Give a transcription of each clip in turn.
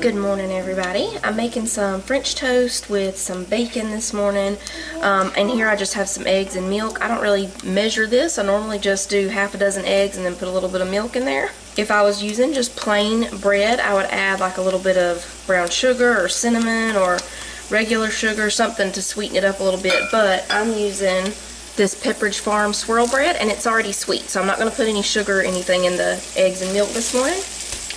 Good morning, everybody. I'm making some French toast with some bacon this morning, and here I just have some eggs and milk. I don't really measure this. I normally just do half a dozen eggs and then put a little bit of milk in there. If I was using just plain bread, I would add like a little bit of brown sugar or cinnamon or regular sugar, something to sweeten it up a little bit, but I'm using this Pepperidge Farm swirl bread, and it's already sweet, so I'm not going to put any sugar or anything in the eggs and milk this morning.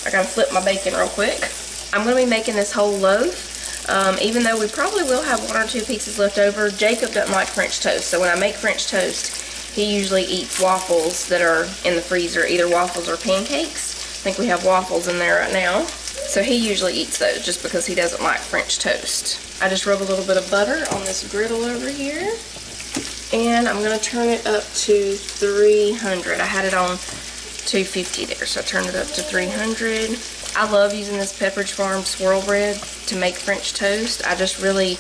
I gotta flip my bacon real quick. I'm going to be making this whole loaf, even though we probably will have one or two pieces left over. Jacob doesn't like French toast, so when I make French toast, he usually eats waffles that are in the freezer, either waffles or pancakes. I think we have waffles in there right now. So he usually eats those just because he doesn't like French toast. I just rub a little bit of butter on this griddle over here, and I'm going to turn it up to 300. I had it on 250 there, so I turned it up to 300. I love using this Pepperidge Farm swirl bread to make French toast. I just really,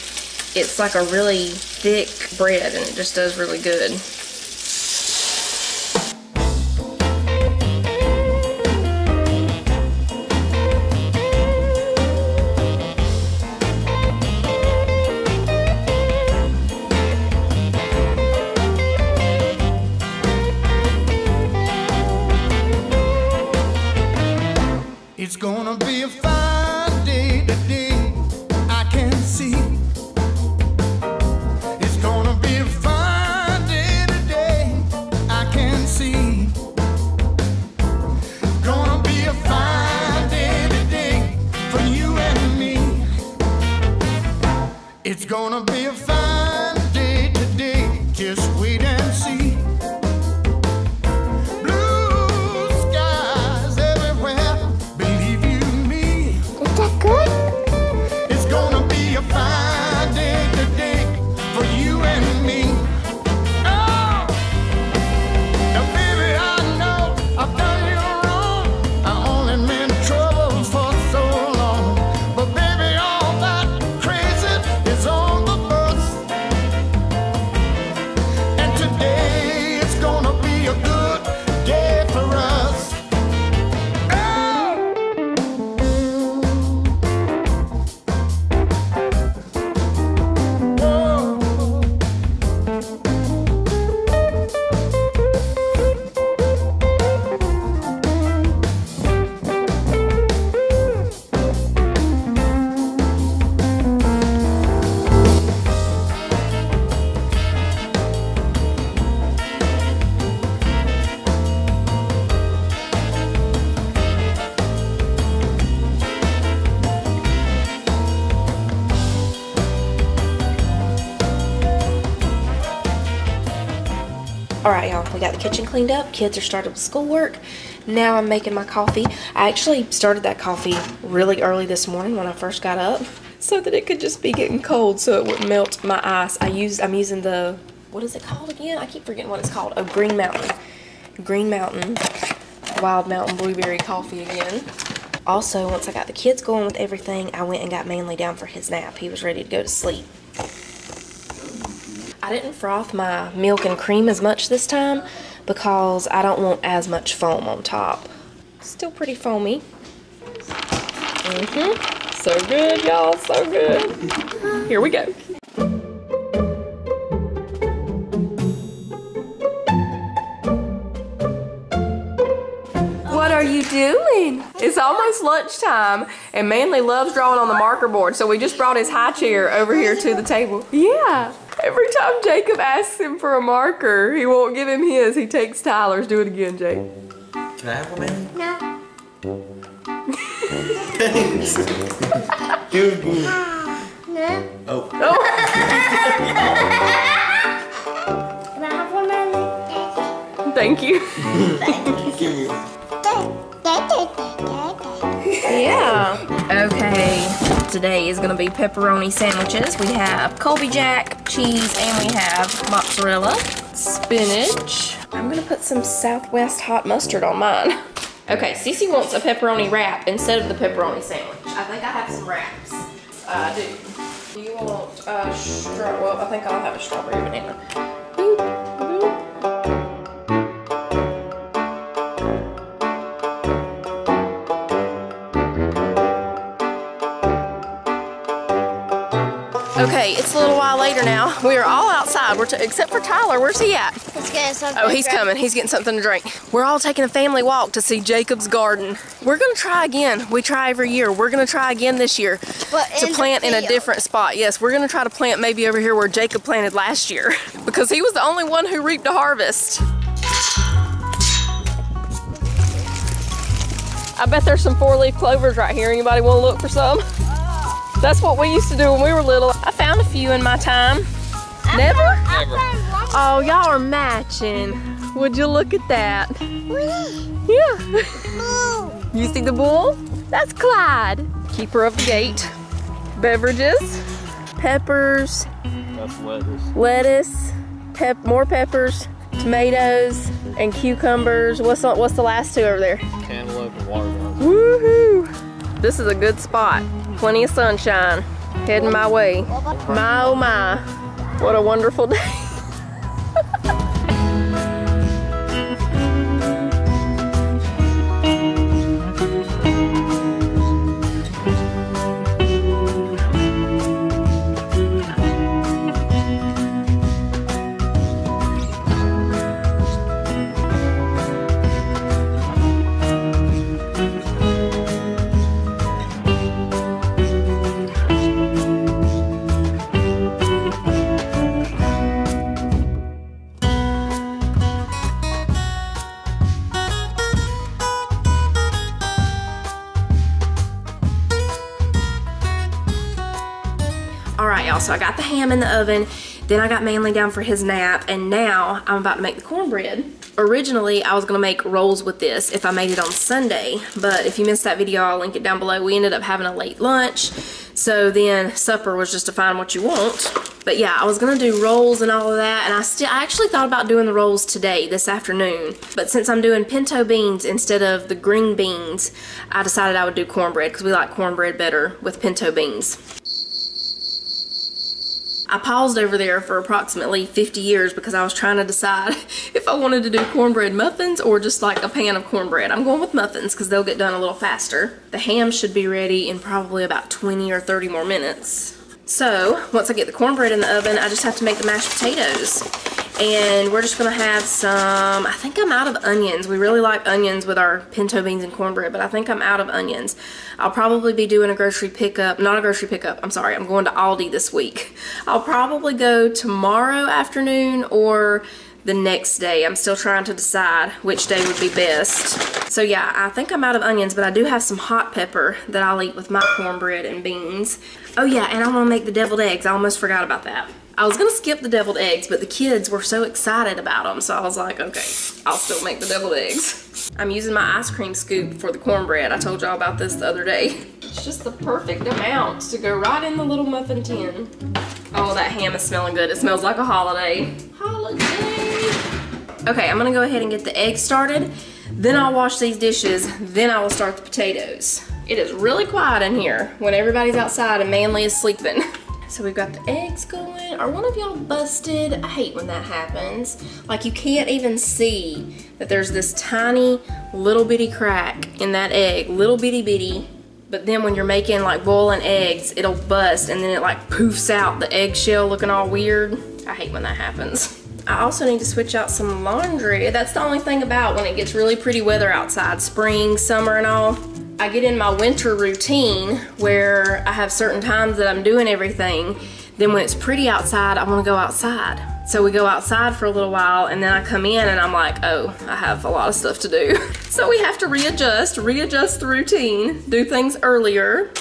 it's like a really thick bread, and it just does really good. It's gonna be a fine day today, I can see. It's gonna be a fine day today, I can see. Gonna be a fine day today for you and me. It's gonna be a fine day today, just wait and see. Alright y'all, we got the kitchen cleaned up, kids are started with schoolwork, now I'm making my coffee. I actually started that coffee really early this morning when I first got up so that it could just be getting cold so it wouldn't melt my ice. I'm using the, what is it called again? I keep forgetting what it's called. Oh, Green Mountain. Green Mountain, Wild Mountain Blueberry Coffee again. Also, once I got the kids going with everything, I went and got Manly down for his nap. He was ready to go to sleep. I didn't froth my milk and cream as much this time because I don't want as much foam on top. Still pretty foamy. Mm-hmm. So good, y'all. So good. Here we go. What are you doing? It's almost lunchtime, and Manly loves drawing on the marker board, so we just brought his high chair over here to the table. Yeah. Every time Jacob asks him for a marker, he won't give him his. He takes Tyler's. Do it again, Jake. Can I have one, man? No. Thanks. Dude. No. Oh. Oh. Can I have one, man? Thank you. Thank you. Yeah. Okay. Today is going to be pepperoni sandwiches. We have Colby Jack, cheese, and we have mozzarella, spinach. I'm going to put some Southwest hot mustard on mine. Okay, Cece wants a pepperoni wrap instead of the pepperoni sandwich. I think I have some wraps. I do. Do you want a strawberry? Well, I think I'll have a strawberry banana. Boop. It's a little while later now. We are all outside, except for Tyler. Where's he at? He's getting something to drink. Oh, he's coming. He's getting something to drink. We're all taking a family walk to see Jacob's garden. We're going to try again. We try every year. We're going to try again this year to plant in a different spot. Yes, we're going to try to plant maybe over here where Jacob planted last year because he was the only one who reaped a harvest. I bet there's some four-leaf clovers right here. Anybody want to look for some? That's what we used to do when we were little. I found a few in my time. Never? Never. Oh, y'all are matching. Would you look at that? Yeah. You see the bull? That's Clyde. Keeper of the gate. Beverages. Peppers. That's lettuce. Lettuce. More peppers. Tomatoes and cucumbers. What's the last two over there? Cantaloupe and watermelon. Woohoo! This is a good spot. Plenty of sunshine. Heading my way. My oh my. What a wonderful day. So I got the ham in the oven, then I got Manly down for his nap, and now I'm about to make the cornbread. Originally, I was gonna make rolls with this if I made it on Sunday, but if you missed that video, I'll link it down below. We ended up having a late lunch, so then supper was just to find what you want. But yeah, I was gonna do rolls and all of that, and I actually thought about doing the rolls today, this afternoon. But since I'm doing pinto beans instead of the green beans, I decided I would do cornbread, because we like cornbread better with pinto beans. I paused over there for approximately 50 years because I was trying to decide if I wanted to do cornbread muffins or just like a pan of cornbread. I'm going with muffins because they'll get done a little faster. The ham should be ready in probably about 20 or 30 more minutes. So once I get the cornbread in the oven, I just have to make the mashed potatoes. And we're just gonna have some, I think I'm out of onions. We really like onions with our pinto beans and cornbread, but I think I'm out of onions. I'll probably be doing a grocery pickup, not a grocery pickup, I'm sorry, I'm going to Aldi this week. I'll probably go tomorrow afternoon or the next day. I'm still trying to decide which day would be best. So yeah, I think I'm out of onions, but I do have some hot pepper that I'll eat with my cornbread and beans. Oh yeah, and I'm gonna make the deviled eggs. I almost forgot about that. I was gonna skip the deviled eggs, but the kids were so excited about them, so I was like, okay, I'll still make the deviled eggs. I'm using my ice cream scoop for the cornbread. I told y'all about this the other day. It's just the perfect amount to go right in the little muffin tin. Oh, that ham is smelling good. It smells like a holiday. Holiday! Okay, I'm gonna go ahead and get the eggs started, then I'll wash these dishes, then I will start the potatoes. It is really quiet in here when everybody's outside and Manly is sleeping. So we've got the eggs going. Are one of y'all busted? I hate when that happens. Like you can't even see that there's this tiny little bitty crack in that egg, little bitty bitty. But then when you're making like boiling eggs, it'll bust and then it like poofs out the eggshell looking all weird. I hate when that happens. I also need to switch out some laundry. That's the only thing about when it gets really pretty weather outside, spring, summer and all. I get in my winter routine where I have certain times that I'm doing everything. Then when it's pretty outside, I wanna go outside. So we go outside for a little while and then I come in and I'm like, oh, I have a lot of stuff to do. So we have to readjust the routine, do things earlier.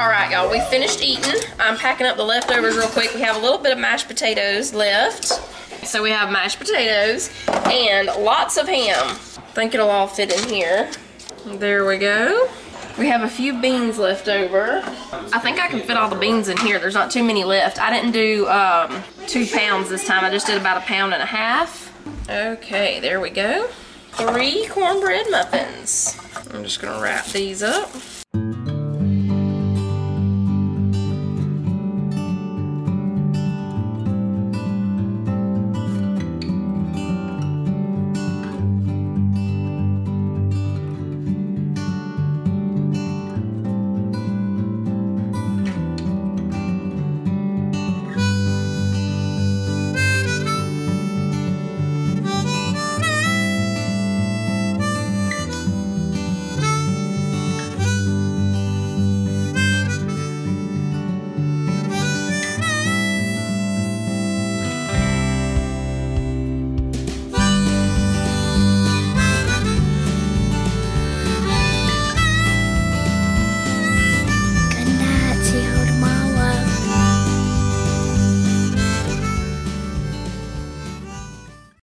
All right, y'all, we finished eating. I'm packing up the leftovers real quick. We have a little bit of mashed potatoes left. So we have mashed potatoes and lots of ham. I think it'll all fit in here. There we go. We have a few beans left over. I think I can fit all the beans in here. There's not too many left. I didn't do 2 pounds this time. I just did about 1.5 pounds. Okay, there we go. 3 cornbread muffins. I'm just gonna wrap these up.